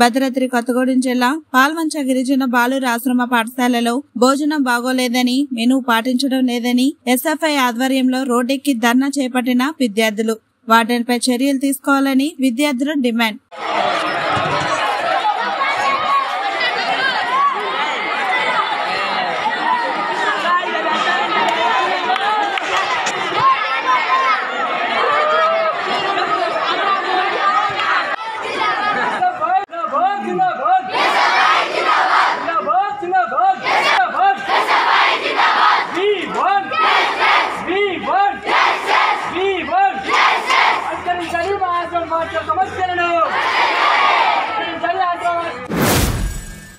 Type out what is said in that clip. భద్రాద్రి కొత్తగూడెం జిల్లా పాల్వంచ గిరిజన బాలుర ఆశ్రమ పాఠశాలలో భోజనం బాగోలేదని మెనూ పాటించడం లేదని ఎస్ఎఫ్ఐ ఆధ్వర్యంలో రోడ్డెక్కి ధర్నా చేపట్టిన విద్యార్థులు వాటిపై చర్యలు తీసుకోవాలని విద్యార్థులు డిమాండ్.